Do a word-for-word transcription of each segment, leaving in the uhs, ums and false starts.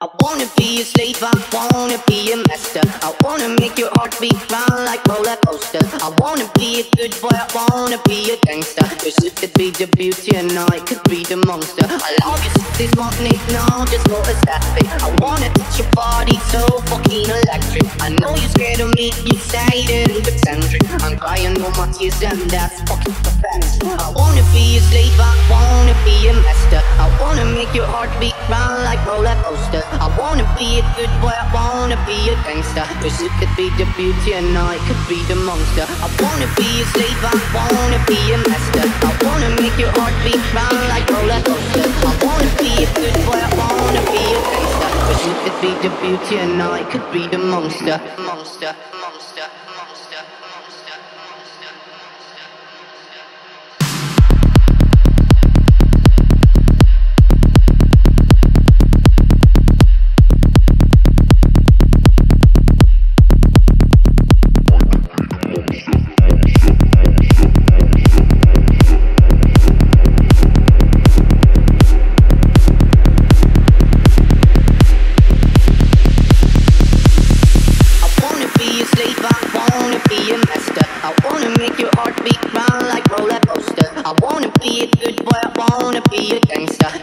I wanna be a slave, I wanna be a master. I wanna make your heartbeat round like roller coasters. I wanna be a good boy, I wanna be a gangster. Cause you could be the beauty and I could be the monster. I love you, this one need now, just go assassin. I wanna touch your body, so fucking electric. I know you're scared of me, you say that I'm eccentric. I'm crying all my tears and that's fucking offensive. I wanna be a slave, I wanna be a master. I wanna make your heartbeat round like roller coasters. I wanna be a good boy, I wanna be a gangster. Cause you could be the beauty and I could be the monster. I wanna be a slave, I wanna be a master. I wanna make your heart beat round like roller coaster. I wanna be a good boy, I wanna be a gangster. Cause you could be the beauty and I could be the monster. Monster, monster, monster, monster, monster, monster.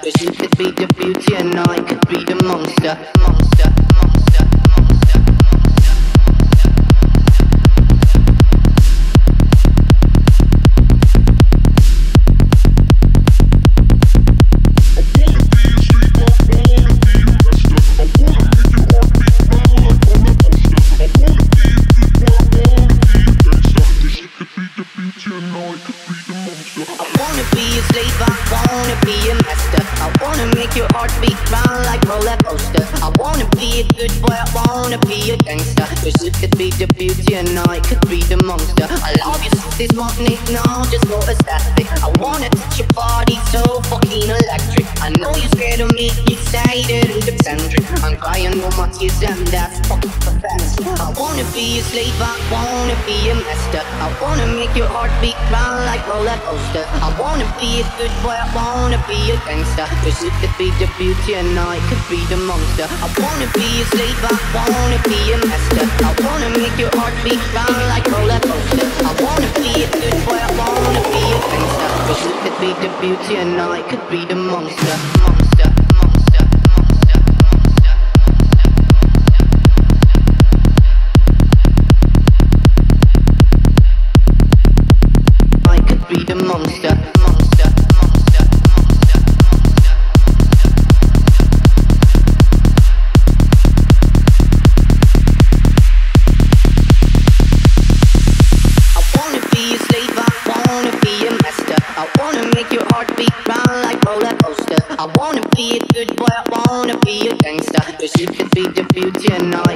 Cause you could be the beauty and I could be the monster. I wanna be a slave, I wanna be a master. I wanna make your heart beat round like roller coaster. I wanna be a good boy, I wanna be a gangster. Cause you could be the beauty and I could be the monster. Monster, monster, monster, monster, monster. I could be the monster. I wanna be a good boy, I wanna be a gangster. Cause you could be the beauty and I